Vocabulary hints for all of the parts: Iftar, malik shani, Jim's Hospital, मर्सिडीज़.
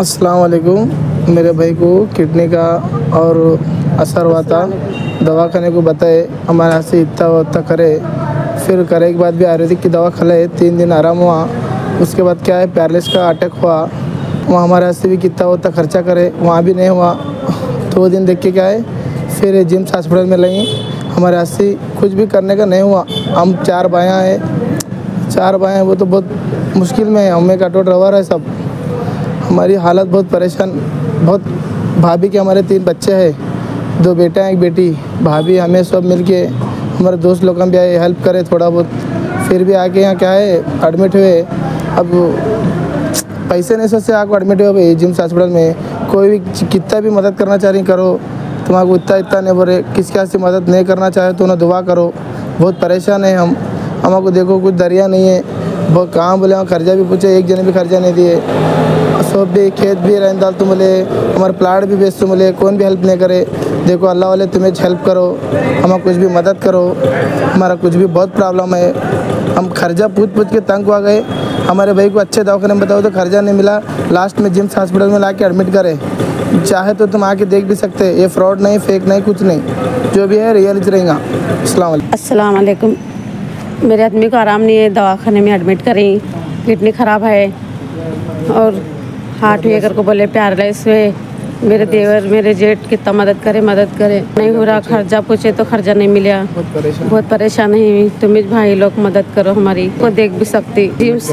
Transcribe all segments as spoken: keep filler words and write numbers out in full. अस्सलाम वालेकुम। मेरे भाई को किडनी का और असर हुआ था, दवा खाने को बताए, हमारे यहाँ से इतना उतना करे, फिर करे के बाद भी आयुर्वेदिक की दवा खिलाए, तीन दिन आराम हुआ। उसके बाद क्या है, पैरलिस का अटैक हुआ, वहाँ हमारे यहाँ से भी कितना उतना खर्चा करे, वहाँ भी नहीं हुआ। दो दिन देख के क्या है, फिर जिम्स हॉस्पिटल में लगी, हमारे यहाँ से कुछ भी करने का नहीं हुआ। हम चार भाइयाँ हैं, चार भाई हैं, वो तो बहुत मुश्किल में है, हम एक ऑटो ड्राइवर है सब, हमारी हालत बहुत परेशान, बहुत। भाभी के हमारे तीन बच्चे हैं, दो बेटा हैं एक बेटी। भाभी हमें सब मिलके, हमारे दोस्त लोग हम भी आए हेल्प करे थोड़ा बहुत, फिर भी आके यहाँ क्या है एडमिट हुए। अब पैसे नहीं सोचते, आपको एडमिट हो भाई जिम्स हॉस्पिटल में। कोई भी कितना भी मदद करना चाह रही करो, तुम्हारे को इतना इतना नहीं बोले, किसके हाथ से मदद नहीं करना चाहे तो ना दुआ करो। बहुत परेशान है हम, हमारे को देखो कुछ दरिया नहीं है, बहुत कहाँ बोले हम कर्जा भी पूछे, एक जने भी कर्जा नहीं दिए। सब भी खेत भी रहन डाल तुम बोले, हमारे प्लाट भी बेच तुम बोले, कौन भी हेल्प नहीं करे। देखो अल्लाह वाले तुम्हें हेल्प करो, हमारा कुछ भी मदद करो, हमारा कुछ भी बहुत प्रॉब्लम है। हम खर्चा पूछ पूछ के तंग आ गए। हमारे भाई को अच्छे दवाखाने में बताओ तो खर्चा नहीं मिला, लास्ट में जिम्स हॉस्पिटल में ला के एडमिट करे। चाहे तो तुम आके देख भी सकते हैं, ये फ्रॉड नहीं, फेक नहीं, कुछ नहीं, जो भी है रियल रहेगा। अस्सलाम वालेकुम। मेरे आदमी को आराम नहीं है, दवाखाने में एडमिट करी, किडनी ख़राब है और हार्ट वे कर को बोले पैरालिस हुए। मेरे देवर मेरे जेठ कितना मदद करे, मदद करे नहीं हो रहा, खर्चा पूछे तो खर्चा नहीं मिला, बहुत परेशान है। तुम्हें भाई लोग मदद करो, हमारी को देख भी सकती। जिम्स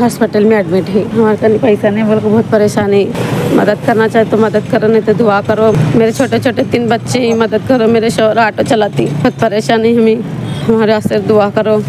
हॉस्पिटल में एडमिट है, हमारे को पैसा नहीं बोल को बहुत परेशानी। मदद करना चाहे तो मदद करो, नहीं तो दुआ करो। मेरे छोटे छोटे तीन बच्चे ही, मदद करो। मेरे शौहर ऑटो चलाती, बहुत परेशानी हमें, हमारे वास्ते दुआ करो।